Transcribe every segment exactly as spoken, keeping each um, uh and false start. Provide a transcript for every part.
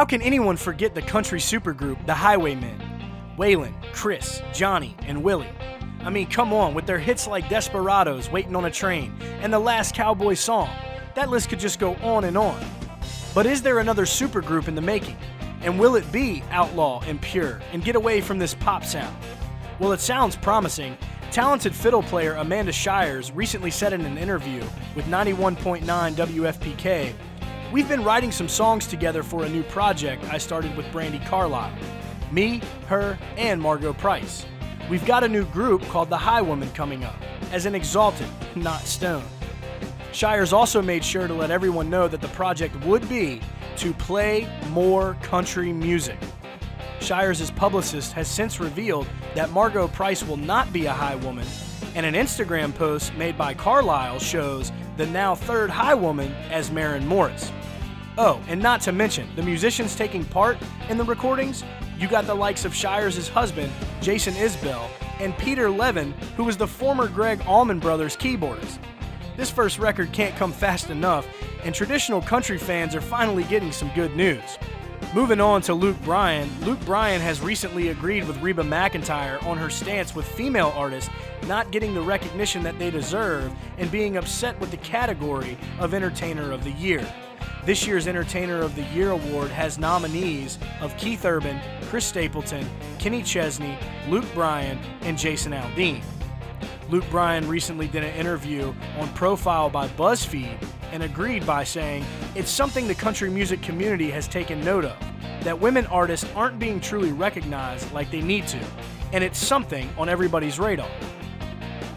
How can anyone forget the country supergroup, The Highwaymen? Waylon, Chris, Johnny, and Willie. I mean, come on, with their hits like Desperados, Waiting on a Train, and The Last Cowboy Song, that list could just go on and on. But is there another supergroup in the making? And will it be Outlaw and Pure and get away from this pop sound? Well, it sounds promising. Talented fiddle player Amanda Shires recently said in an interview with ninety-one point nine W F P K, "We've been writing some songs together for a new project I started with Brandi Carlile. Me, her, and Margo Price. We've got a new group called The High Woman coming up, as an exalted, not stoned." Shires also made sure to let everyone know that the project would be to play more country music. Shires' publicist has since revealed that Margo Price will not be a High Woman, and an Instagram post made by Carlile shows the now third High Woman as Maren Morris. Oh, and not to mention, the musicians taking part in the recordings, you got the likes of Shires' husband, Jason Isbell, and Peter Levin, who was the former Greg Allman Brothers keyboardist. This first record can't come fast enough, and traditional country fans are finally getting some good news. Moving on to Luke Bryan, Luke Bryan has recently agreed with Reba McEntire on her stance with female artists not getting the recognition that they deserve and being upset with the category of Entertainer of the Year. This year's Entertainer of the Year award has nominees of Keith Urban, Chris Stapleton, Kenny Chesney, Luke Bryan, and Jason Aldean. Luke Bryan recently did an interview on Profile by BuzzFeed and agreed by saying, "It's something the country music community has taken note of, that women artists aren't being truly recognized like they need to, and it's something on everybody's radar."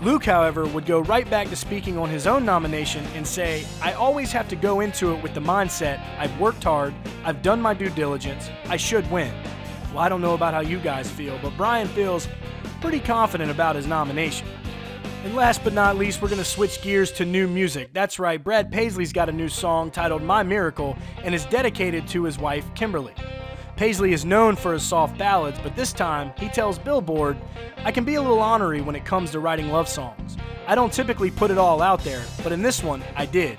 Luke, however, would go right back to speaking on his own nomination and say, "I always have to go into it with the mindset, I've worked hard, I've done my due diligence, I should win." Well, I don't know about how you guys feel, but Bryan feels pretty confident about his nomination. And last but not least, we're going to switch gears to new music. That's right, Brad Paisley's got a new song titled My Miracle and is dedicated to his wife, Kimberly. Paisley is known for his soft ballads, but this time he tells Billboard, "I can be a little ornery when it comes to writing love songs. I don't typically put it all out there, but in this one, I did.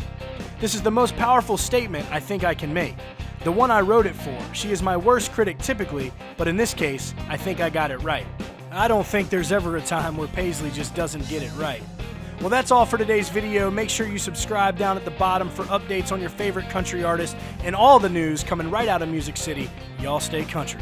This is the most powerful statement I think I can make. The one I wrote it for. She is my worst critic typically, but in this case, I think I got it right." I don't think there's ever a time where Paisley just doesn't get it right. Well, that's all for today's video. Make sure you subscribe down at the bottom for updates on your favorite country artists and all the news coming right out of Music City. Y'all stay country.